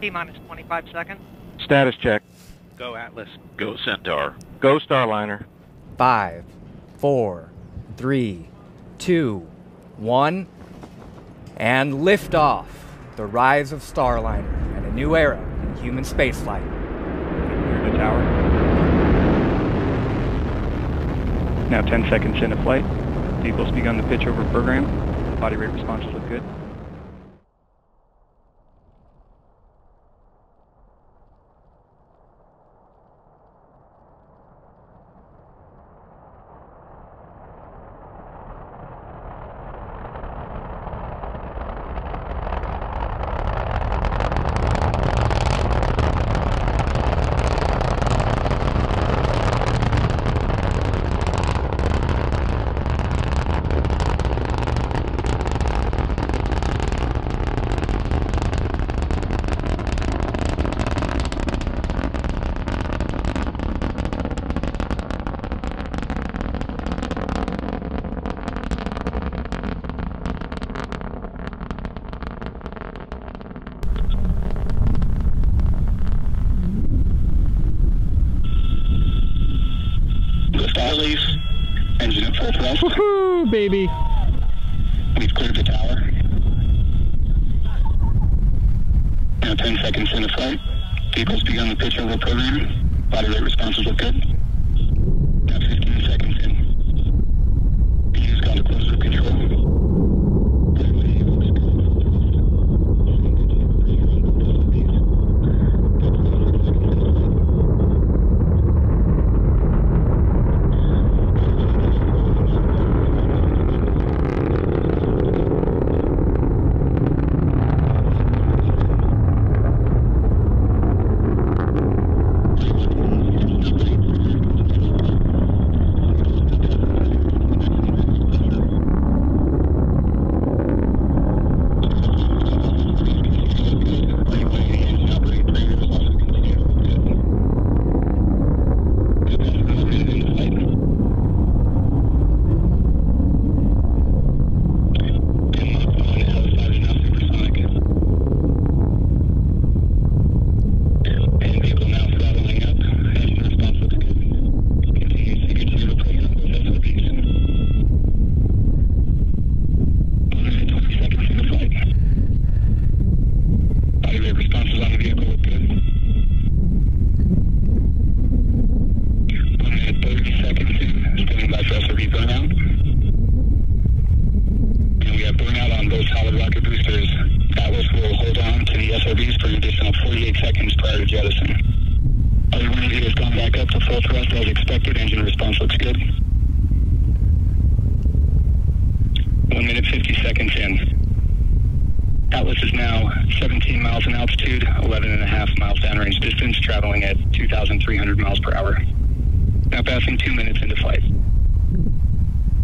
T-minus 25 seconds. Status check. Go Atlas. Go Centaur. Go Starliner. 5, 4, 3, 2, 1, and liftoff. The rise of Starliner and a new era in human spaceflight. Clear the tower. Now 10 seconds into flight. Vehicle's begun the pitch over program. Body rate responses look good. Woohoo, baby! We've cleared the tower. Now 10 seconds into flight. Vehicle's begun the pitch over program. Body rate responses look good. Now 15 seconds in. PU's gone to close loop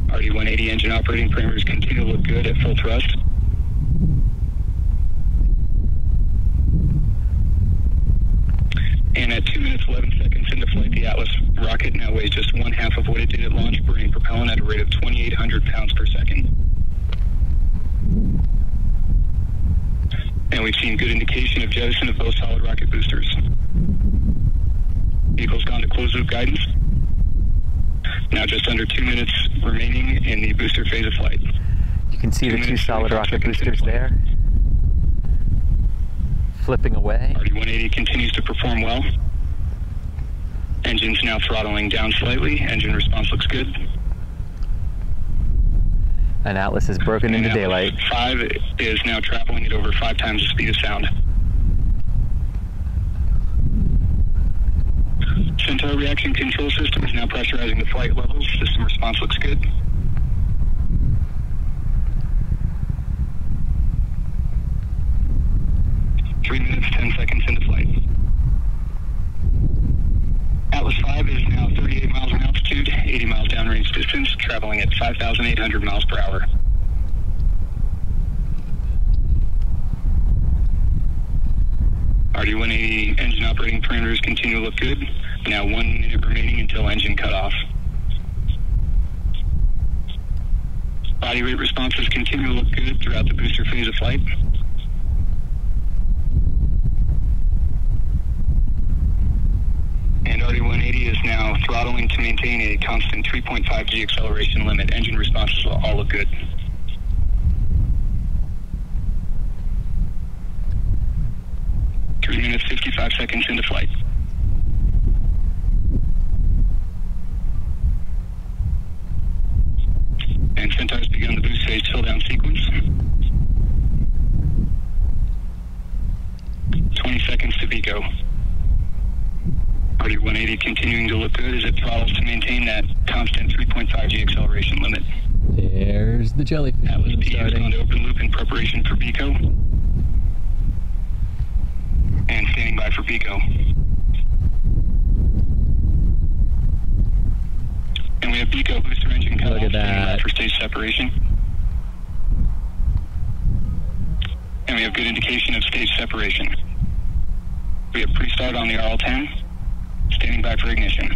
RD-180 engine operating parameters continue to look good at full thrust. And at 2 minutes 11 seconds into flight, the Atlas rocket now weighs just 1/2 of what it did at launch, burning propellant at a rate of 2,800 pounds per second. And we've seen good indication of jettison of both solid rocket boosters. Vehicle's gone to closed loop guidance. Now just under 2 minutes remaining in the booster phase of flight. You can see the two solid rocket boosters there. Flipping away. RD-180 continues to perform well. Engine's now throttling down slightly. Engine response looks good. And Atlas is broken into daylight. 5 is now traveling at over 5 times the speed of sound. Centaur reaction control system is now pressurizing the flight levels. System response looks good. Continue to look good throughout the booster phase of flight. now, throttling to maintain a constant 3.5 G acceleration limit. Engine responses all look good. Minutes 55 seconds into flight. And Centaur's begun the boost stage till down sequence. 20 seconds to BECO. RD-180 continuing to look good as it throttles to maintain that constant 3.5 G acceleration limit. There's the jellyfish. Atlas V has gone to open loop in preparation for BECO. And standing by for BECO. And we have BECO booster engine cut off. Look at that. For stage separation. And we have good indication of stage separation. We have pre-start on the RL-10. Standing by for ignition.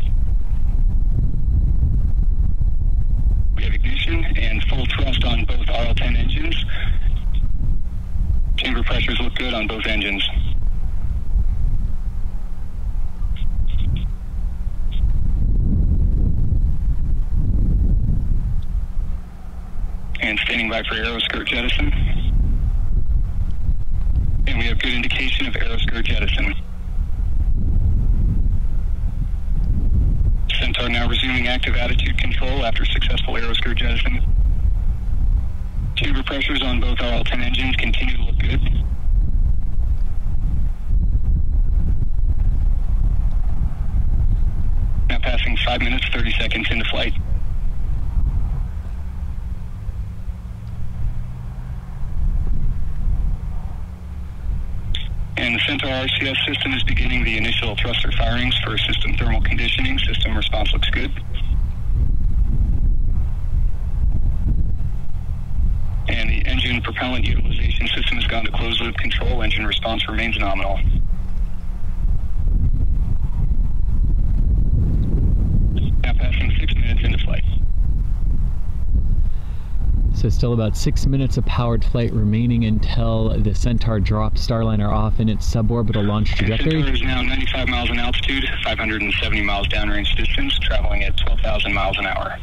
We have ignition and full thrust on both RL-10 engines. Chamber pressures look good on both engines. And standing by for aeroskirt jettison. And we have good indication of aeroskirt jettison. Centaur now resuming active attitude control after successful aeroskirt jettison. Chamber pressures on both RL-10 engines continue to look good. Now passing 5 minutes, 30 seconds into flight. And the Centaur RCS system is beginning the initial thruster firings for system thermal conditioning. System response looks good. And the engine propellant utilization system has gone to closed loop control. Engine response remains nominal. Now passing 6 minutes into flight. So still about 6 minutes of powered flight remaining until the Centaur drops Starliner off in its suborbital launch trajectory. Centaur is now 95 miles in altitude, 570 miles downrange distance, traveling at 12,000 miles an hour.